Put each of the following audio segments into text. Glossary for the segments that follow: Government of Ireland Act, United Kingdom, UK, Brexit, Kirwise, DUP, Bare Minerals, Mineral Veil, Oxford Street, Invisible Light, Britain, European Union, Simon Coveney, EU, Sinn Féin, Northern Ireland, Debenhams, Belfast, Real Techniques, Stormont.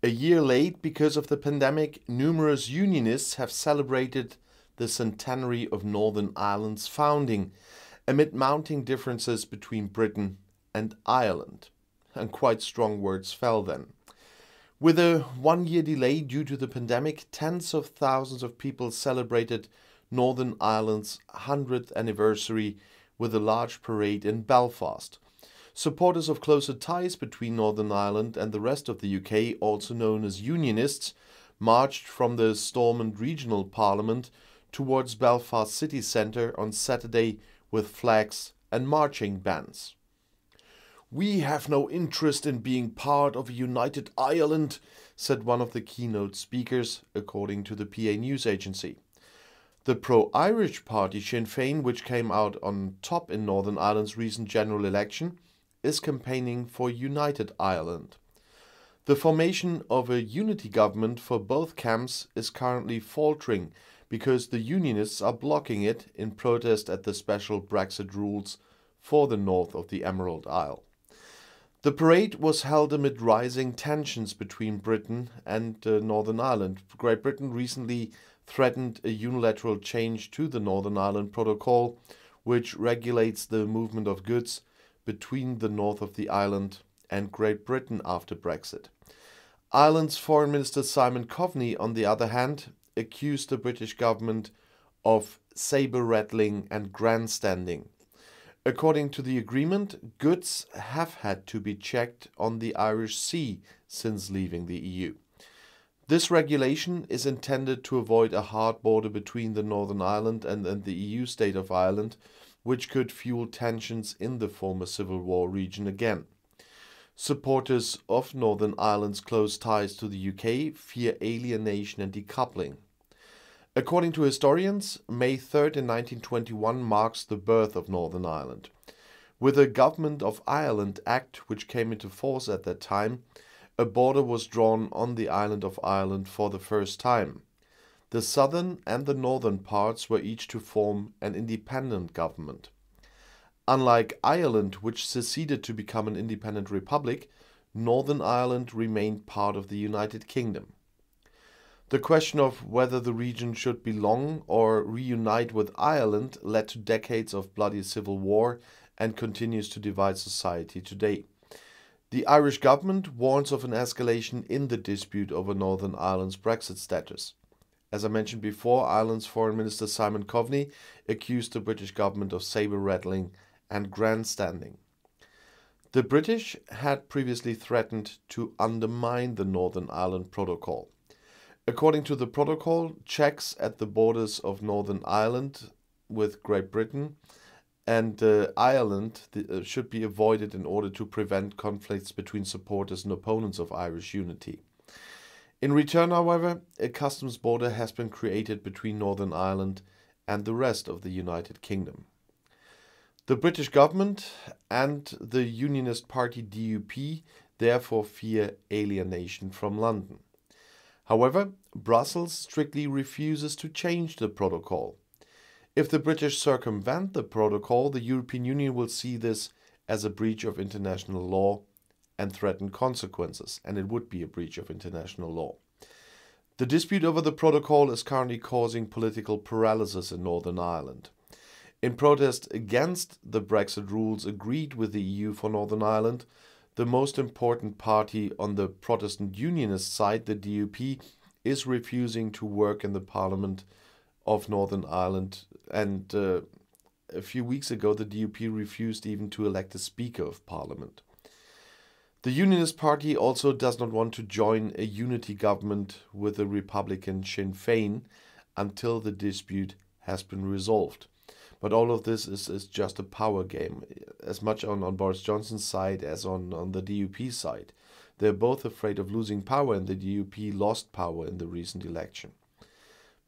A year late because of the pandemic, numerous unionists have celebrated the centenary of Northern Ireland's founding amid mounting differences between Britain and Ireland. And quite strong words fell then. With a one-year delay due to the pandemic, tens of thousands of people celebrated Northern Ireland's 100th anniversary with a large parade in Belfast. Supporters of closer ties between Northern Ireland and the rest of the UK, also known as Unionists, marched from the Stormont Regional Parliament towards Belfast city centre on Saturday with flags and marching bands. "We have no interest in being part of a united Ireland," said one of the keynote speakers, according to the PA news agency. The pro-Irish party Sinn Féin, which came out on top in Northern Ireland's recent general election, is campaigning for united Ireland. The formation of a unity government for both camps is currently faltering because the unionists are blocking it in protest at the special Brexit rules for the north of the Emerald Isle. The parade was held amid rising tensions between Britain and Northern Ireland. Great Britain recently threatened a unilateral change to the Northern Ireland Protocol, which regulates the movement of goods between the north of the island and Great Britain after Brexit. Ireland's Foreign Minister Simon Coveney, on the other hand, accused the British government of sabre-rattling and grandstanding. According to the agreement, goods have had to be checked on the Irish Sea since leaving the EU. This regulation is intended to avoid a hard border between the Northern Ireland and the EU state of Ireland, which could fuel tensions in the former Civil War region again. Supporters of Northern Ireland's close ties to the UK fear alienation and decoupling. According to historians, May 3rd in 1921 marks the birth of Northern Ireland. With the Government of Ireland Act, which came into force at that time, a border was drawn on the island of Ireland for the first time. The southern and the northern parts were each to form an independent government. Unlike Ireland, which seceded to become an independent republic, Northern Ireland remained part of the United Kingdom. The question of whether the region should belong or reunite with Ireland led to decades of bloody civil war and continues to divide society today. The Irish government warns of an escalation in the dispute over Northern Ireland's Brexit status. As I mentioned before, Ireland's Foreign Minister Simon Coveney accused the British government of sabre-rattling and grandstanding. The British had previously threatened to undermine the Northern Ireland Protocol. According to the protocol, checks at the borders of Northern Ireland with Great Britain and Ireland should be avoided in order to prevent conflicts between supporters and opponents of Irish unity. In return, however, a customs border has been created between Northern Ireland and the rest of the United Kingdom. The British government and the Unionist Party DUP therefore fear alienation from London. However, Brussels strictly refuses to change the protocol. If the British circumvent the protocol, the European Union will see this as a breach of international law and threaten consequences, and it would be a breach of international law. The dispute over the protocol is currently causing political paralysis in Northern Ireland. In protest against the Brexit rules agreed with the EU for Northern Ireland, the most important party on the Protestant Unionist side, the DUP, is refusing to work in the Parliament of Northern Ireland, and a few weeks ago the DUP refused even to elect a Speaker of Parliament. The Unionist Party also does not want to join a unity government with the Republican Sinn Féin until the dispute has been resolved. But all of this is just a power game, as much on Boris Johnson's side as on the DUP side. They're both afraid of losing power, and the DUP lost power in the recent election.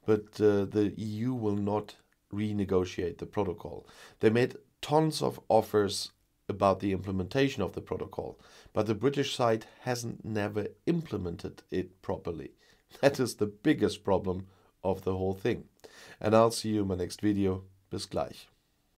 But the EU will not renegotiate the protocol. They made tons of offers about the implementation of the protocol, but the British side hasn't never implemented it properly. That is the biggest problem of the whole thing. And I'll see you in my next video. Bis gleich.